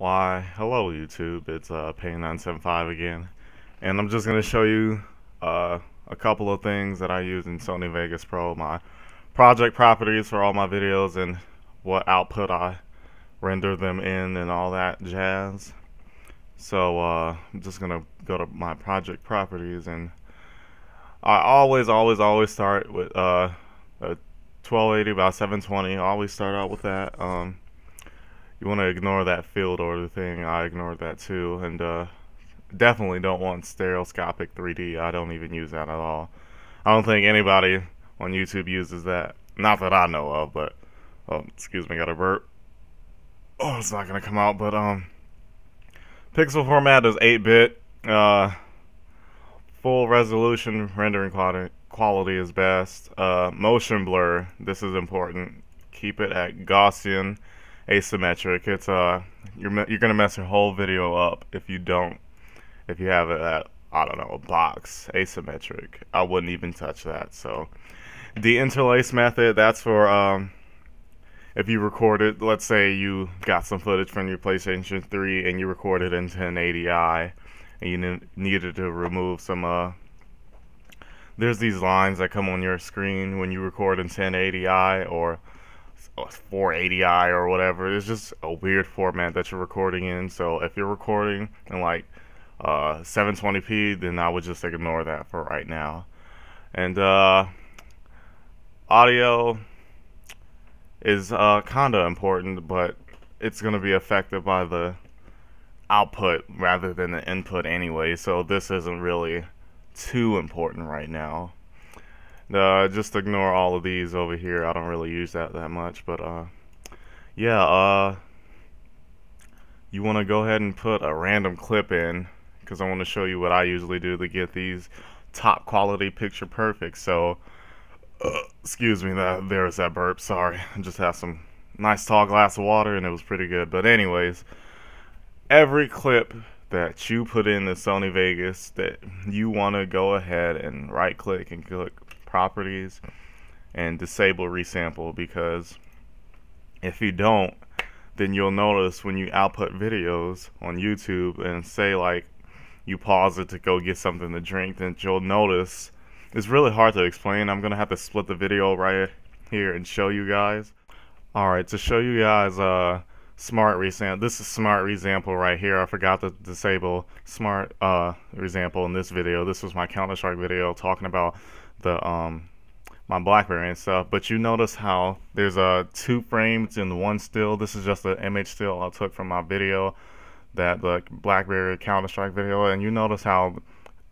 Why, hello YouTube, it's Pain975 again, and I'm just going to show you a couple of things that I use in Sony Vegas Pro, my project properties for all my videos and what output I render them in and all that jazz. So I'm just going to go to my project properties, and I always start with a 1280 by 720. I always start out with that. You want to ignore that field order thing. I ignored that too, and definitely don't want stereoscopic 3D. I don't even use that at all. I don't think anybody on YouTube uses that. Not that I know of, but excuse me, got a burp. Oh, it's not gonna come out, but pixel format is 8-bit. Full resolution rendering quality is best. Motion blur, this is important. Keep it at Gaussian. Asymmetric. It's you're gonna mess your whole video up if you don't. If you have it at, I don't know, a box asymmetric. I wouldn't even touch that. So the interlace method, that's for if you record it. Let's say you got some footage from your PlayStation 3 and you recorded in 1080i, and you needed to remove some. There's these lines that come on your screen when you record in 1080i or 480i or whatever. It's just a weird format that you're recording in. So if you're recording in like 720p, then I would just ignore that for right now. And audio is kind of important, but it's going to be affected by the output rather than the input anyway, so this isn't really too important right now. Just ignore all of these over here. I don't really use that much, but yeah, you want to go ahead and put a random clip in, because I want to show you what I usually do to get these top quality picture perfect. So excuse me, there's that burp, sorry. I just had some nice tall glass of water and it was pretty good. But anyways, every clip that you put in the Sony Vegas, that you want to go ahead and right click and click properties and disable resample, because if you don't, then you'll notice when you output videos on YouTube and say like you pause it to go get something to drink, then you'll notice it's really hard to explain. I'm gonna have to split the video right here and show you guys. Alright, to show you guys smart resample. This is smart resample right here. I forgot to disable smart resample in this video. This was my Counter-Strike video talking about the my BlackBerry and stuff, but you notice how there's two frames in one still. This is just an image still I took from my video, that the BlackBerry Counter-Strike video, and you notice how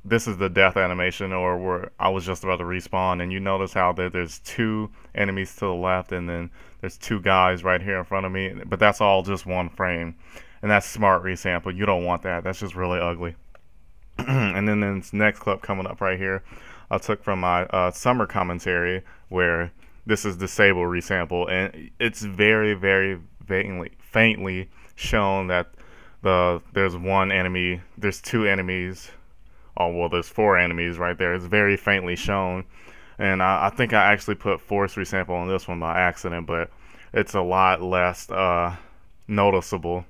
this is the death animation, or where I was just about to respawn, and you notice how there's two enemies to the left, and then there's two guys right here in front of me, but that's all just one frame, and that's smart resample. You don't want that. That's just really ugly. And then this next clip coming up right here I took from my summer commentary, where this is disable resample, and it's very, very faintly shown that there's one enemy, there's two enemies, oh well, there's four enemies right there. It's very faintly shown, and I think I actually put force resample on this one by accident, but it's a lot less noticeable.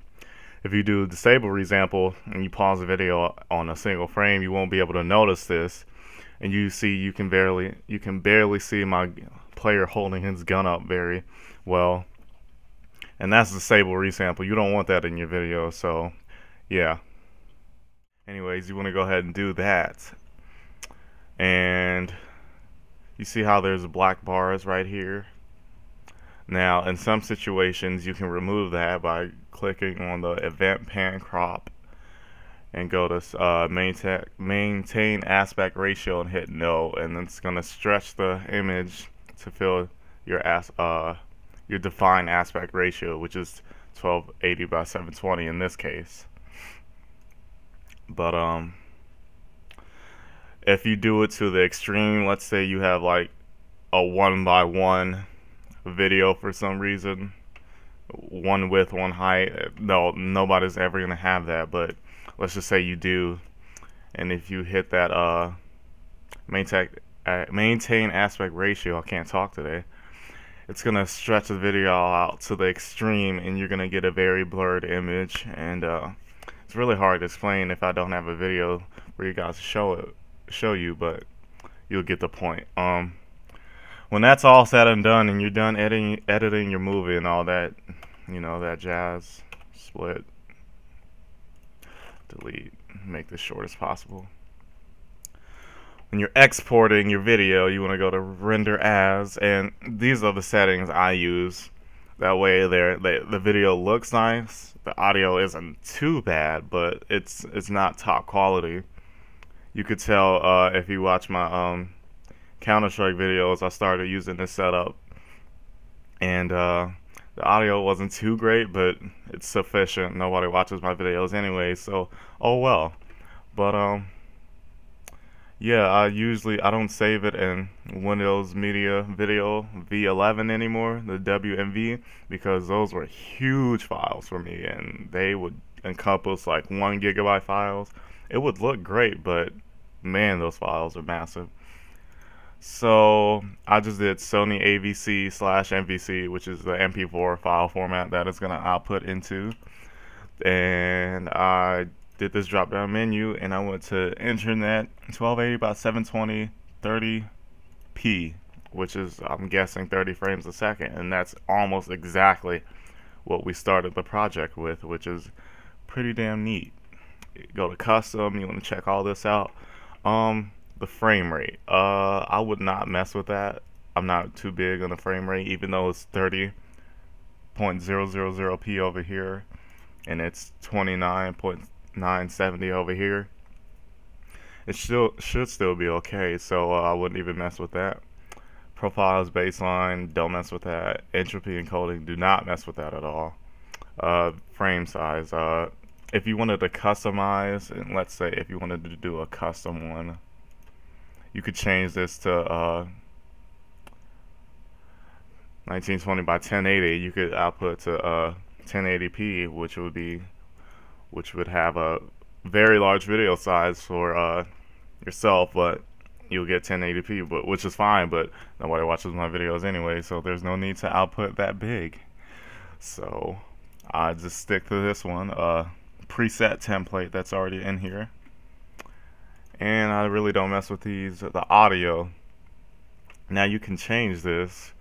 If you do disable resample and you pause the video on a single frame, you won't be able to notice this. And you see, you can barely see my player holding his gun up very well, and that's disable resample. You don't want that in your video. So yeah, anyways, you want to go ahead and do that, and you see how there's black bars right here. Now in some situations you can remove that by clicking on the event pan crop and go to maintain aspect ratio and hit no, and it's gonna stretch the image to fill your defined aspect ratio, which is 1280 by 720 in this case. But if you do it to the extreme, let's say you have like a 1x1 video for some reason, one width, one height. No, nobody's ever gonna have that, but let's just say you do, and if you hit that maintain aspect ratio, I can't talk today, it's going to stretch the video out to the extreme, and you're going to get a very blurred image, and it's really hard to explain if I don't have a video where you guys show you, but you'll get the point. When that's all said and done, and you're done editing your movie and all that, you know, that jazz, split, delete, make this short as possible. When you're exporting your video, you want to go to render as, and these are the settings I use. That way the video looks nice, the audio isn't too bad, but it's not top quality. You could tell if you watch my Counter-Strike videos, I started using this setup, and the audio wasn't too great, but it's sufficient. Nobody watches my videos anyway, so oh well. But yeah, I don't save it in Windows Media Video V11 anymore, the WMV, because those were huge files for me, and they would encompass like 1 GB files. It would look great, but man, those files are massive. So I just did Sony AVC/MVC, which is the MP4 file format that it's going to output into, and I did this drop down menu, and I went to internet 1280 by 720 30p, which is, I'm guessing, 30 frames a second, and that's almost exactly what we started the project with, which is pretty damn neat. Go to custom, you want to check all this out. The frame rate, I would not mess with that. I'm not too big on the frame rate, even though it's 30.000p over here and it's 29.970 over here. It should still be okay, so I wouldn't even mess with that. Profiles, baseline, don't mess with that. Entropy encoding, do not mess with that at all. Frame size, if you wanted to customize, and let's say if you wanted to do a custom one, you could change this to 1920 by 1080. You could output to 1080p, which would have a very large video size for yourself, but you'll get 1080p, but which is fine. But nobody watches my videos anyway, so there's no need to output that big. So I just stick to this one, preset template that's already in here. And I really don't mess with these. The audio, now you can change this.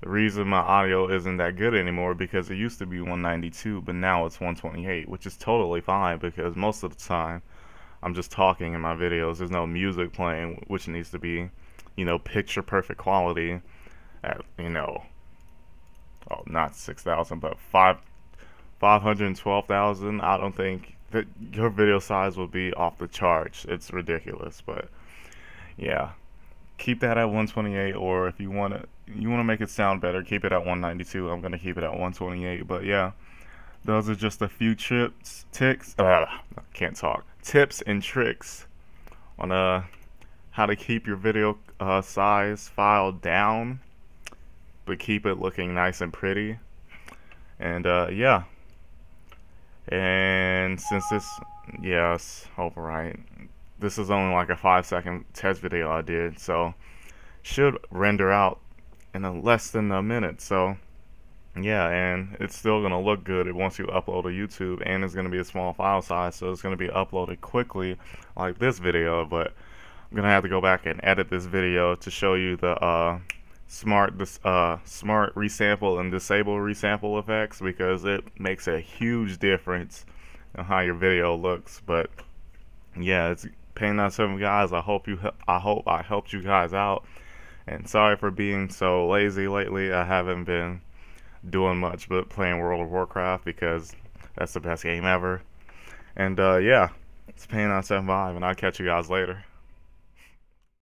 The reason my audio isn't that good anymore, because it used to be 192, but now it's 128, which is totally fine, because most of the time I'm just talking in my videos. There's no music playing, which needs to be, you know, picture perfect quality at, you know, oh, not 6,000, but 512,000. I don't think that your video size will be off the charts. It's ridiculous. But yeah, keep that at 128, or if you want to make it sound better, keep it at 192. I'm gonna keep it at 128. But yeah, those are just a few tips and tricks on how to keep your video size file down, but keep it looking nice and pretty. And yeah. And since this, yes, overwrite, this is only like a 5-second test video I did, so should render out in less than a minute. So yeah, and it's still gonna look good once you upload to YouTube, and it's gonna be a small file size, so it's gonna be uploaded quickly like this video. But I'm gonna have to go back and edit this video to show you the smart resample and disable resample effects, because it makes a huge difference on how your video looks. But yeah, it's Pain975, guys. I hope I helped you guys out, and sorry for being so lazy lately. I haven't been doing much but playing World of Warcraft, because that's the best game ever. And yeah, it's Pain975, and I'll catch you guys later.